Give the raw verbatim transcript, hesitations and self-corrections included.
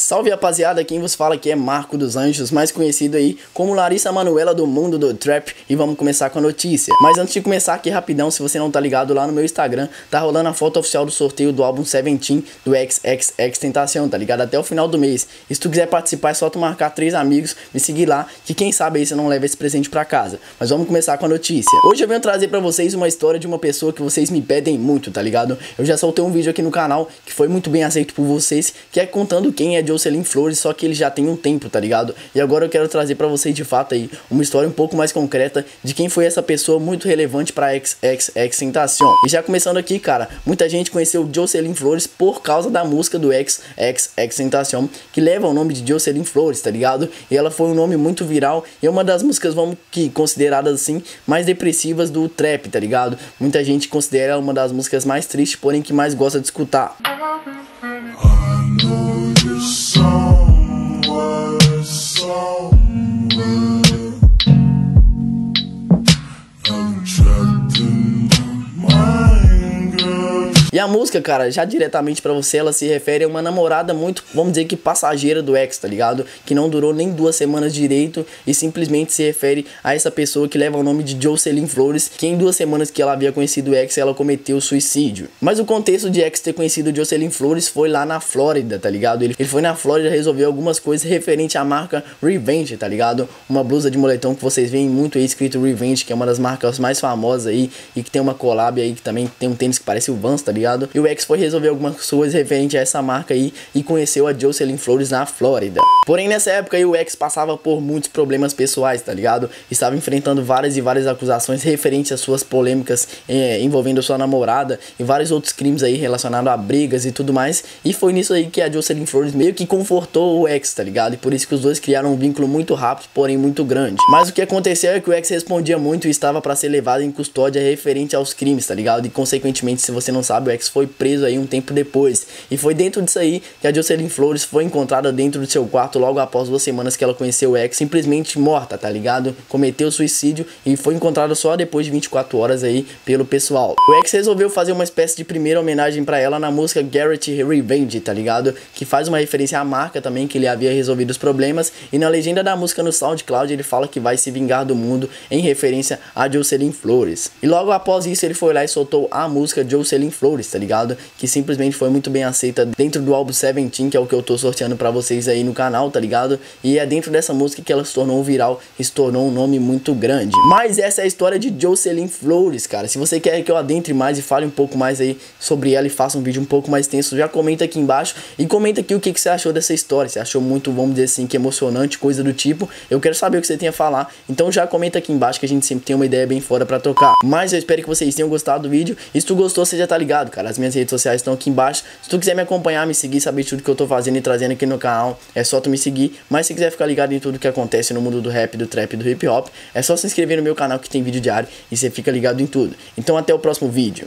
Salve rapaziada, quem vos fala aqui é Marco dos Anjos, mais conhecido aí como Larissa Manuela do mundo do trap, e vamos começar com a notícia. Mas antes de começar aqui rapidão, se você não tá ligado, lá no meu Instagram tá rolando a foto oficial do sorteio do álbum Seventeen do XXXTentacion, tá ligado? Até o final do mês. E se tu quiser participar é só tu marcar três amigos, me seguir lá, que quem sabe aí você não leva esse presente pra casa. Mas vamos começar com a notícia. Hoje eu venho trazer pra vocês uma história de uma pessoa que vocês me pedem muito, tá ligado? Eu já soltei um vídeo aqui no canal que foi muito bem aceito por vocês, que é contando quem é Jocelyn Flores, só que ele já tem um tempo, tá ligado? E agora eu quero trazer pra vocês de fato aí uma história um pouco mais concreta de quem foi essa pessoa muito relevante pra XXXTentacion. E já começando aqui, cara, muita gente conheceu Jocelyn Flores por causa da música do XXXTentacion, que leva o nome de Jocelyn Flores, tá ligado? E ela foi um nome muito viral e é uma das músicas, vamos que consideradas assim, mais depressivas do trap, tá ligado? Muita gente considera ela uma das músicas mais tristes, porém que mais gosta de escutar. E a música, cara, já diretamente pra você, ela se refere a uma namorada muito, vamos dizer que passageira do ex, tá ligado? Que não durou nem duas semanas direito e simplesmente se refere a essa pessoa que leva o nome de Jocelyn Flores, que em duas semanas que ela havia conhecido o ex, ela cometeu suicídio. Mas o contexto de ex ter conhecido Jocelyn Flores foi lá na Flórida, tá ligado? Ele, ele foi na Flórida resolver algumas coisas referente à marca Revenge, tá ligado? Uma blusa de moletom que vocês veem muito aí escrito Revenge, que é uma das marcas mais famosas aí e que tem uma collab aí que também tem um tênis que parece o Vans, tá ligado? E o ex foi resolver algumas coisas referente a essa marca aí e conheceu a Jocelyn Flores na Flórida. Porém, nessa época aí, o ex passava por muitos problemas pessoais, tá ligado? Estava enfrentando várias e várias acusações referentes às suas polêmicas eh, envolvendo a sua namorada e vários outros crimes aí relacionados a brigas e tudo mais. E foi nisso aí que a Jocelyn Flores meio que confortou o ex, tá ligado? E por isso que os dois criaram um vínculo muito rápido, porém muito grande. Mas o que aconteceu é que o ex respondia muito e estava para ser levado em custódia referente aos crimes, tá ligado? E consequentemente, se você não sabe, o ex foi preso aí um tempo depois. E foi dentro disso aí que a Jocelyn Flores foi encontrada dentro do seu quarto logo após duas semanas que ela conheceu o ex, simplesmente morta, tá ligado? Cometeu suicídio e foi encontrada só depois de vinte e quatro horas aí pelo pessoal. O ex resolveu fazer uma espécie de primeira homenagem pra ela na música Garrett Revenge, tá ligado? Que faz uma referência à marca também, que ele havia resolvido os problemas. E na legenda da música no SoundCloud ele fala que vai se vingar do mundo, em referência a Jocelyn Flores. E logo após isso ele foi lá e soltou a música Jocelyn Flores, tá ligado? Que simplesmente foi muito bem aceita dentro do álbum Seventeen, que é o que eu tô sorteando pra vocês aí no canal, tá ligado? E é dentro dessa música que ela se tornou viral e se tornou um nome muito grande. Mas essa é a história de Jocelyn Flores, cara. Se você quer que eu adentre mais e fale um pouco mais aí sobre ela e faça um vídeo um pouco mais tenso, já comenta aqui embaixo e comenta aqui o que, que você achou dessa história. Você achou muito, vamos dizer assim, que emocionante, coisa do tipo? Eu quero saber o que você tem a falar, então já comenta aqui embaixo que a gente sempre tem uma ideia bem fora pra trocar. Mas eu espero que vocês tenham gostado do vídeo, e se tu gostou, você já tá ligado, cara, as minhas redes sociais estão aqui embaixo. Se tu quiser me acompanhar, me seguir, saber tudo que eu tô fazendo e trazendo aqui no canal, é só tu me seguir. Mas se quiser ficar ligado em tudo que acontece no mundo do rap, do trap, do hip hop, é só se inscrever no meu canal que tem vídeo diário e você fica ligado em tudo. Então até o próximo vídeo.